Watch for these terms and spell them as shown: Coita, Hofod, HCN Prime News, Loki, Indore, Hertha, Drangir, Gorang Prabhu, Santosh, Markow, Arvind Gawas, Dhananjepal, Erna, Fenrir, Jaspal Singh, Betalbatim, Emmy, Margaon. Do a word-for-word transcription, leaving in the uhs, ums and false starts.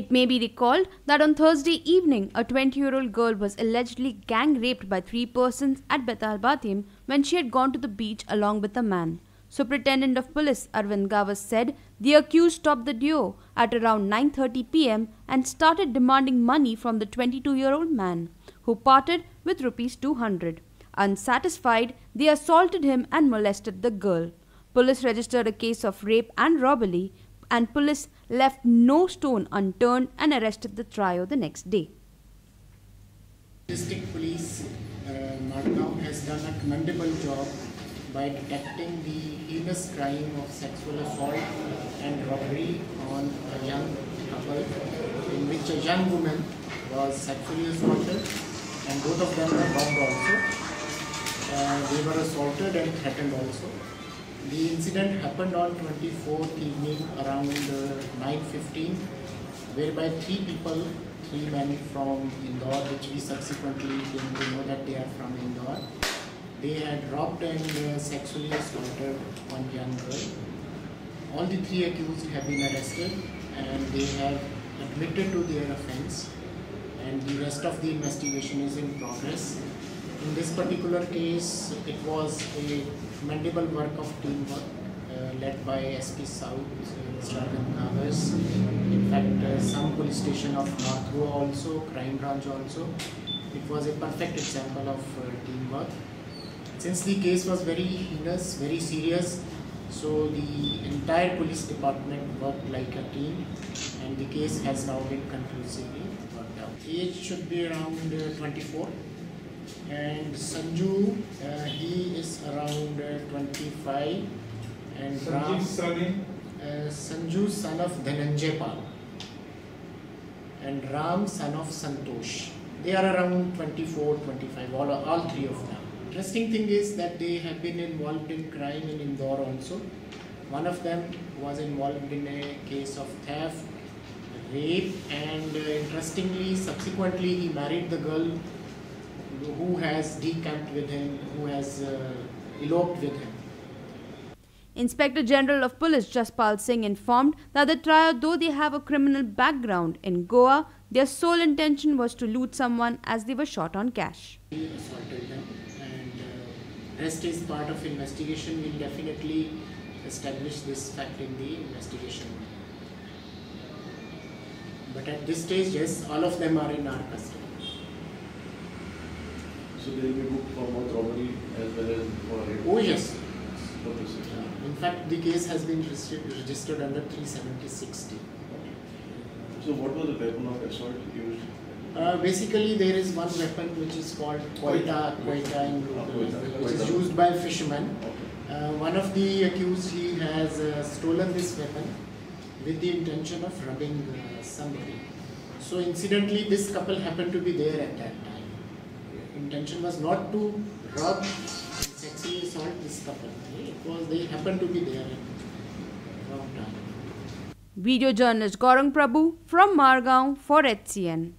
It may be recalled that on Thursday evening, a twenty-year-old girl was allegedly gang-raped by three persons at Betalbatim when she had gone to the beach along with a man. Superintendent of Police Arvind Gawas said the accused stopped the duo at around nine thirty p m and started demanding money from the twenty-two-year-old man, who parted with rupees two hundred. Unsatisfied, they assaulted him and molested the girl. Police registered a case of rape and robbery, and police left no stone unturned and arrested the trio the next day. District Police uh, Markow has done a commendable job by detecting the heinous crime of sexual assault and robbery on a young couple, in which a young woman was sexually assaulted and both of them were bound also. Uh, they were assaulted and threatened also. The incident happened on twenty-fourth evening around uh, nine fifteen, whereby three people, three men from Indore, which we subsequently came to know that they are from Indore, they had robbed and uh, sexually assaulted one young girl. All the three accused have been arrested and they have admitted to their offence, and the rest of the investigation is in progress. In this particular case, it was a commendable work of teamwork uh, led by S P South, Mister Arvind Gawas. In fact, uh, some police station of Markow also, crime branch also. It was a perfect example of uh, teamwork. Since the case was very heinous, very serious, so the entire police department worked like a team, and the case has now been conclusively worked out. Age should be around uh, twenty-four. And Sanju, uh, he is around uh, twenty-five. And Sanju's son is? Uh, Sanju, son of Dhananjepal. And Ram, son of Santosh. They are around twenty-four, twenty-five, all, all three of them. Interesting thing is that they have been involved in crime in Indore also. One of them was involved in a case of theft, rape, and uh, interestingly, subsequently he married the girl who has decamped with him, who has uh, eloped with him. Inspector General of Police Jaspal Singh informed that the trio, though they have a criminal background in Goa, their sole intention was to loot someone as they were short on cash. We assaulted them, and uh, rest is part of investigation. We'll definitely establish this fact in the investigation. But at this stage, yes, all of them are in our custody. So they will be booked for both robbery as well as for rape? Oh yes. In fact, the case has been registered under three seventy sixty. So what was the weapon of assault used? Uh, basically, there is one weapon which is called Coita, Coita in Urdu, which is used by fishermen. Uh, one of the accused, he has uh, stolen this weapon with the intention of robbing uh, somebody. So incidentally, this couple happened to be there at that time. Intention was not to rob and sexually assault this couple. It was they happened to be there at the wrong time. Video journalist Gorang Prabhu from Margaon for H C N.